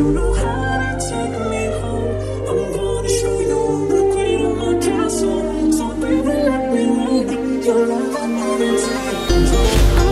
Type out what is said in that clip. you know how to take me home. I'm gonna show you the queen of my castle. So baby, let me win. Your love, I'm gonna take.